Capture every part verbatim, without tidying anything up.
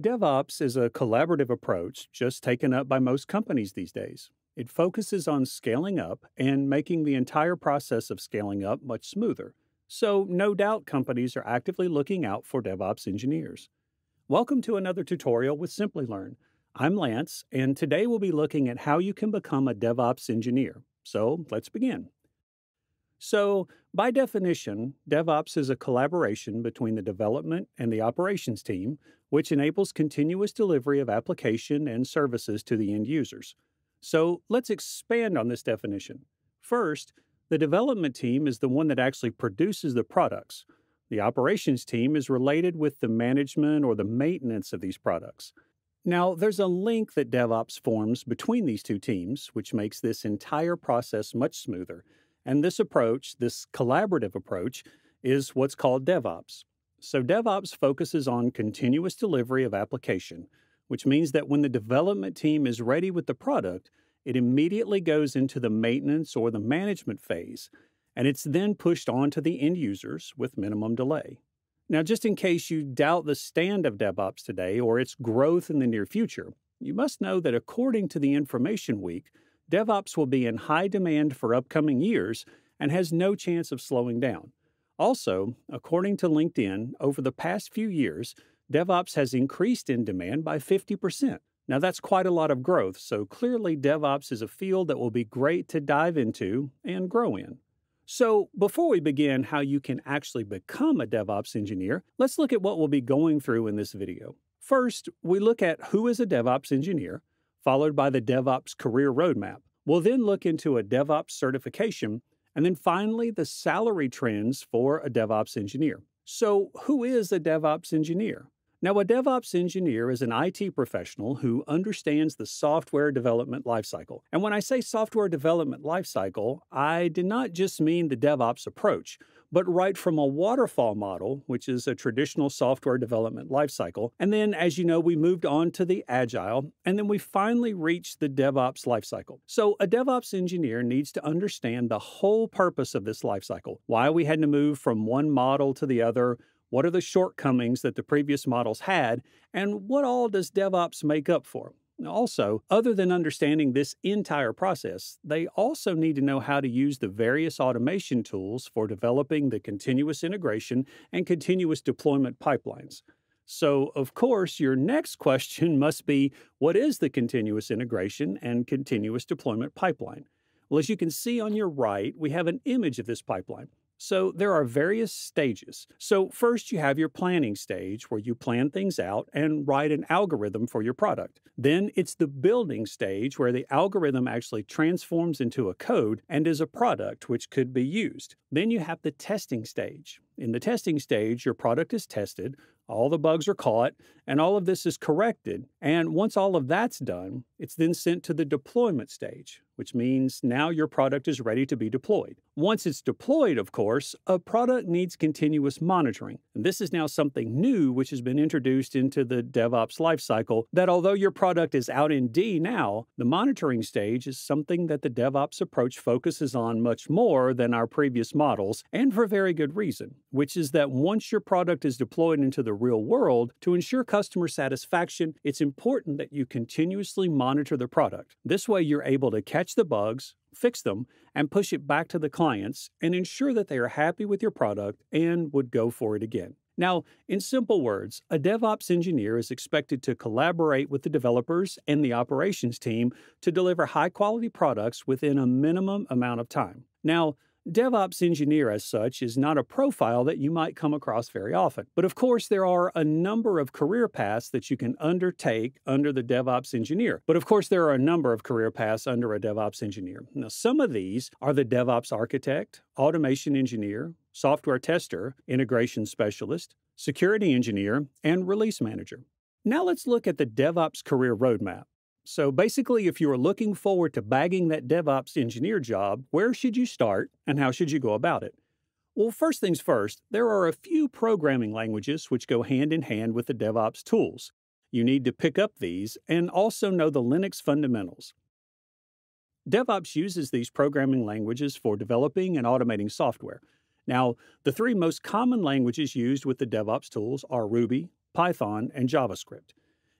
DevOps is a collaborative approach just taken up by most companies these days. It focuses on scaling up and making the entire process of scaling up much smoother. So no doubt companies are actively looking out for DevOps engineers. Welcome to another tutorial with Simplilearn. I'm Lance, and today we'll be looking at how you can become a DevOps engineer. So let's begin. So, by definition, DevOps is a collaboration between the development and the operations team, which enables continuous delivery of application and services to the end users. So, let's expand on this definition. First, the development team is the one that actually produces the products. The operations team is related with the management or the maintenance of these products. Now, there's a link that DevOps forms between these two teams, which makes this entire process much smoother. And this approach, this collaborative approach, is what's called DevOps. So DevOps focuses on continuous delivery of application, which means that when the development team is ready with the product, it immediately goes into the maintenance or the management phase, and it's then pushed on to the end users with minimum delay. Now, just in case you doubt the stand of DevOps today or its growth in the near future, you must know that according to the Information Week, DevOps will be in high demand for upcoming years and has no chance of slowing down. Also, according to LinkedIn, over the past few years, DevOps has increased in demand by fifty percent. Now, that's quite a lot of growth, so clearly DevOps is a field that will be great to dive into and grow in. So, before we begin how you can actually become a DevOps engineer, let's look at what we'll be going through in this video. First, we look at who is a DevOps engineer, followed by the DevOps career roadmap. We'll then look into a DevOps certification, and then finally the salary trends for a DevOps engineer. So who is a DevOps engineer? Now, a DevOps engineer is an I T professional who understands the software development lifecycle. And when I say software development lifecycle, I did not just mean the DevOps approach, but right from a waterfall model, which is a traditional software development lifecycle. And then, as you know, we moved on to the agile, and then we finally reached the DevOps lifecycle. So a DevOps engineer needs to understand the whole purpose of this lifecycle, why we had to move from one model to the other, what are the shortcomings that the previous models had, and what all does DevOps make up for? Also, other than understanding this entire process, they also need to know how to use the various automation tools for developing the continuous integration and continuous deployment pipelines. So, of course, your next question must be, what is the continuous integration and continuous deployment pipeline? Well, as you can see on your right, we have an image of this pipeline. So there are various stages. So first you have your planning stage where you plan things out and write an algorithm for your product. Then it's the building stage where the algorithm actually transforms into a code and is a product which could be used. Then you have the testing stage. In the testing stage, your product is tested, all the bugs are caught, and all of this is corrected. And once all of that's done, it's then sent to the deployment stage, which means now your product is ready to be deployed. Once it's deployed, of course, a product needs continuous monitoring. And this is now something new which has been introduced into the DevOps lifecycle, that although your product is out in D now, the monitoring stage is something that the DevOps approach focuses on much more than our previous models, and for very good reason, which is that once your product is deployed into the real world, to ensure customer satisfaction, it's important that you continuously monitor the product. This way, you're able to catch the bugs, fix them, and push it back to the clients and ensure that they are happy with your product and would go for it again. Now, in simple words, a DevOps engineer is expected to collaborate with the developers and the operations team to deliver high-quality products within a minimum amount of time. Now, DevOps engineer as such is not a profile that you might come across very often. But of course, there are a number of career paths that you can undertake under the DevOps engineer. But of course, there are a number of career paths under a DevOps engineer. Now, some of these are the DevOps architect, automation engineer, software tester, integration specialist, security engineer, and release manager. Now let's look at the DevOps career roadmap. So basically, if you are looking forward to bagging that DevOps engineer job, where should you start and how should you go about it? Well, first things first, there are a few programming languages which go hand in hand with the DevOps tools. You need to pick up these and also know the Linux fundamentals. DevOps uses these programming languages for developing and automating software. Now, the three most common languages used with the DevOps tools are Ruby, Python, and JavaScript.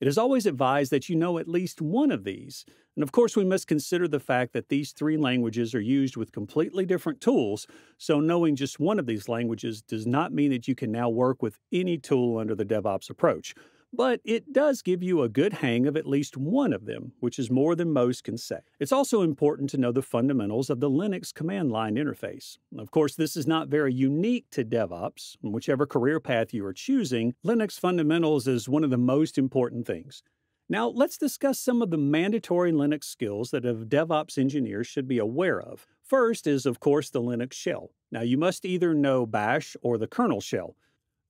It is always advised that you know at least one of these. And of course, we must consider the fact that these three languages are used with completely different tools, so knowing just one of these languages does not mean that you can now work with any tool under the DevOps approach. But it does give you a good hang of at least one of them, which is more than most can say. It's also important to know the fundamentals of the Linux command line interface. Of course, this is not very unique to DevOps. Whichever career path you are choosing, Linux fundamentals is one of the most important things. Now, let's discuss some of the mandatory Linux skills that a DevOps engineer should be aware of. First is, of course, the Linux shell. Now, you must either know bash or the kernel shell.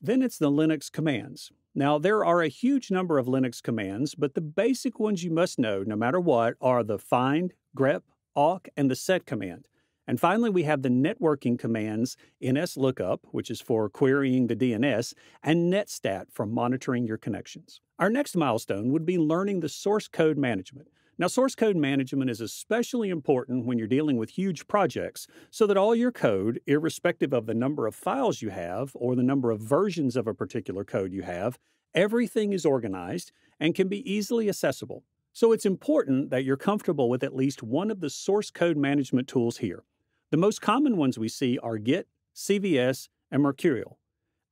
Then it's the Linux commands. Now, there are a huge number of Linux commands, but the basic ones you must know, no matter what, are the find, grep, awk, and the set command. And finally, we have the networking commands, nslookup, which is for querying the D N S, and netstat for monitoring your connections. Our next milestone would be learning the source code management. Now, source code management is especially important when you're dealing with huge projects so that all your code, irrespective of the number of files you have or the number of versions of a particular code you have, everything is organized and can be easily accessible. So it's important that you're comfortable with at least one of the source code management tools here. The most common ones we see are Git, C V S, and Mercurial.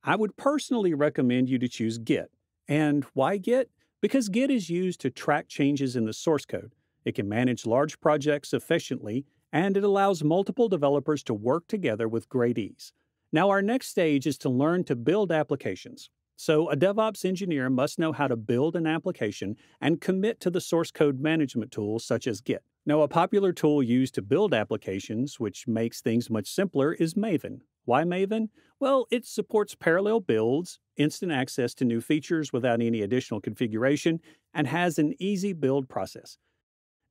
I would personally recommend you to choose Git. And why Git? Because Git is used to track changes in the source code. It can manage large projects efficiently, and it allows multiple developers to work together with great ease. Now, our next stage is to learn to build applications. So a DevOps engineer must know how to build an application and commit to the source code management tools such as Git. Now, a popular tool used to build applications, which makes things much simpler, is Maven. Why Maven? Well, it supports parallel builds, instant access to new features without any additional configuration, and has an easy build process.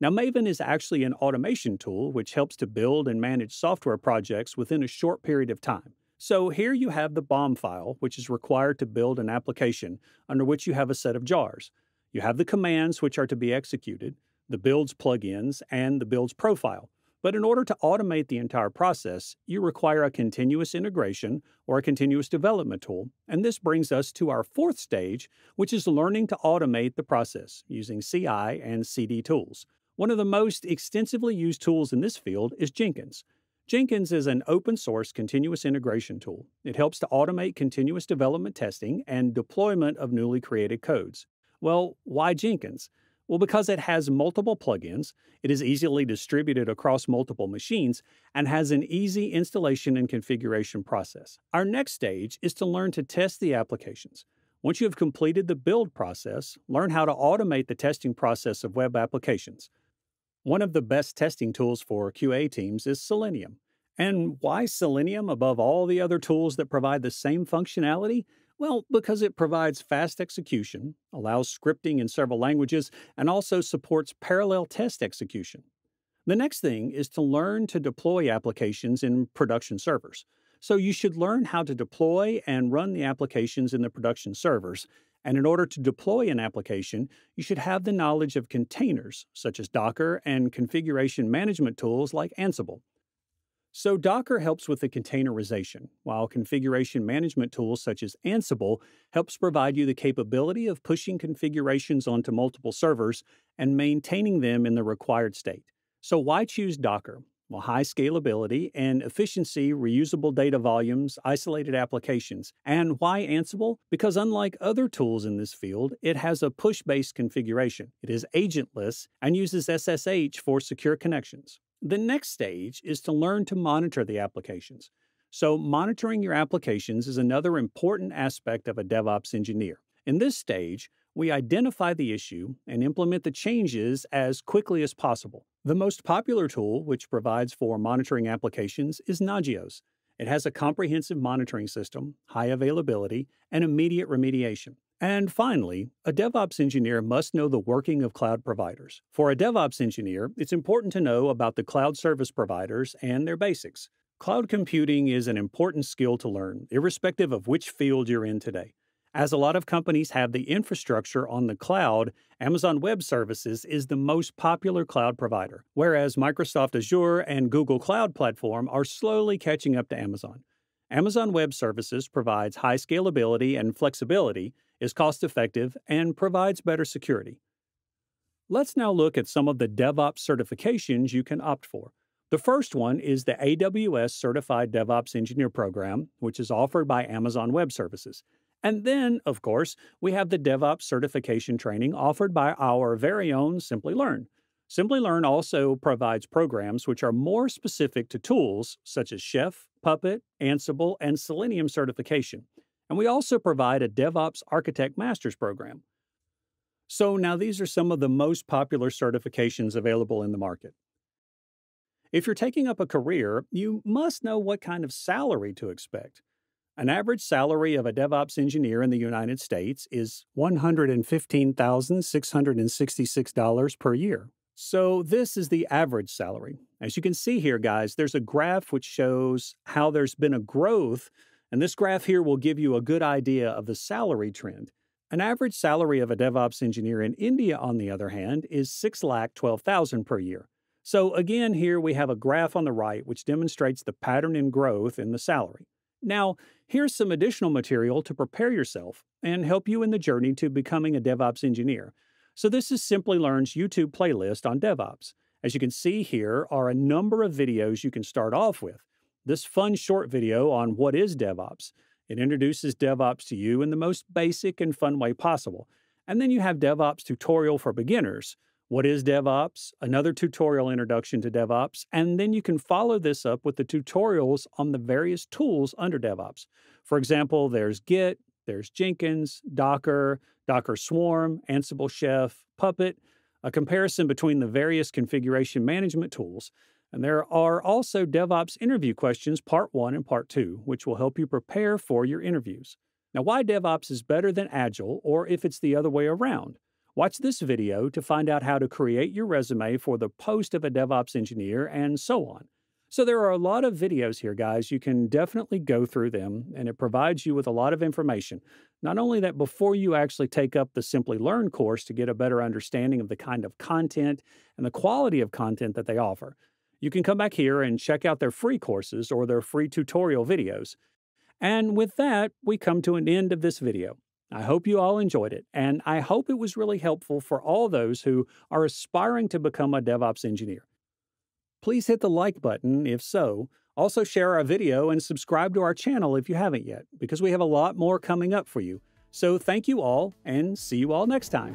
Now, Maven is actually an automation tool which helps to build and manage software projects within a short period of time. So here you have the P O M file, which is required to build an application, under which you have a set of jars. You have the commands which are to be executed, the builds plugins, and the builds profile. But in order to automate the entire process, you require a continuous integration or a continuous development tool. And this brings us to our fourth stage, which is learning to automate the process using C I and C D tools. One of the most extensively used tools in this field is Jenkins. Jenkins is an open-source continuous integration tool. It helps to automate continuous development testing and deployment of newly created codes. Well, why Jenkins? Well, because it has multiple plugins, it is easily distributed across multiple machines, and has an easy installation and configuration process. Our next stage is to learn to test the applications. Once you have completed the build process, learn how to automate the testing process of web applications. One of the best testing tools for Q A teams is Selenium. And why Selenium above all the other tools that provide the same functionality? Well, because it provides fast execution, allows scripting in several languages, and also supports parallel test execution. The next thing is to learn to deploy applications in production servers. So you should learn how to deploy and run the applications in the production servers. And in order to deploy an application, you should have the knowledge of containers, such as Docker and configuration management tools like Ansible. So Docker helps with the containerization, while configuration management tools such as Ansible helps provide you the capability of pushing configurations onto multiple servers and maintaining them in the required state. So why choose Docker? Well, high scalability and efficiency, reusable data volumes, isolated applications. And why Ansible? Because unlike other tools in this field, it has a push-based configuration. It is agentless and uses S S H for secure connections. The next stage is to learn to monitor the applications. So monitoring your applications is another important aspect of a DevOps engineer. In this stage, we identify the issue and implement the changes as quickly as possible. The most popular tool which provides for monitoring applications is Nagios. It has a comprehensive monitoring system, high availability, and immediate remediation. And finally, a DevOps engineer must know the working of cloud providers. For a DevOps engineer, it's important to know about the cloud service providers and their basics. Cloud computing is an important skill to learn, irrespective of which field you're in today. As a lot of companies have the infrastructure on the cloud, Amazon Web Services is the most popular cloud provider, whereas Microsoft Azure and Google Cloud Platform are slowly catching up to Amazon. Amazon Web Services provides high scalability and flexibility. is cost-effective, and provides better security. Let's now look at some of the DevOps certifications you can opt for. The first one is the A W S Certified DevOps Engineer Program, which is offered by Amazon Web Services. And then, of course, we have the DevOps certification training offered by our very own Simplilearn. Simplilearn also provides programs which are more specific to tools such as Chef, Puppet, Ansible, and Selenium certification. And we also provide a DevOps Architect Master's program. So now these are some of the most popular certifications available in the market. If you're taking up a career, you must know what kind of salary to expect. An average salary of a DevOps engineer in the United States is one hundred fifteen thousand six hundred sixty-six dollars per year. So this is the average salary. As you can see here, guys, there's a graph which shows how there's been a growth, and this graph here will give you a good idea of the salary trend. An average salary of a DevOps engineer in India, on the other hand, is six lakh twelve thousand dollars per year. So again, here we have a graph on the right which demonstrates the pattern in growth in the salary. Now, here's some additional material to prepare yourself and help you in the journey to becoming a DevOps engineer. So this is Simplilearn's YouTube playlist on DevOps. As you can see here are a number of videos you can start off with. This fun short video on what is DevOps. It introduces DevOps to you in the most basic and fun way possible. And then you have DevOps tutorial for beginners. What is DevOps? Another tutorial introduction to DevOps, and then you can follow this up with the tutorials on the various tools under DevOps. For example, there's Git, there's Jenkins, Docker, Docker Swarm, Ansible Chef, Puppet, a comparison between the various configuration management tools. And there are also DevOps interview questions part one and part two, which will help you prepare for your interviews. Now, why DevOps is better than Agile, or if it's the other way around? Watch this video to find out how to create your resume for the post of a DevOps engineer and so on. So there are a lot of videos here, guys. You can definitely go through them, and it provides you with a lot of information. Not only that, before you actually take up the Simplilearn course to get a better understanding of the kind of content and the quality of content that they offer, you can come back here and check out their free courses or their free tutorial videos. And with that, we come to an end of this video. I hope you all enjoyed it, and I hope it was really helpful for all those who are aspiring to become a DevOps engineer. Please hit the like button if so. Also share our video and subscribe to our channel if you haven't yet, because we have a lot more coming up for you. So thank you all, and see you all next time.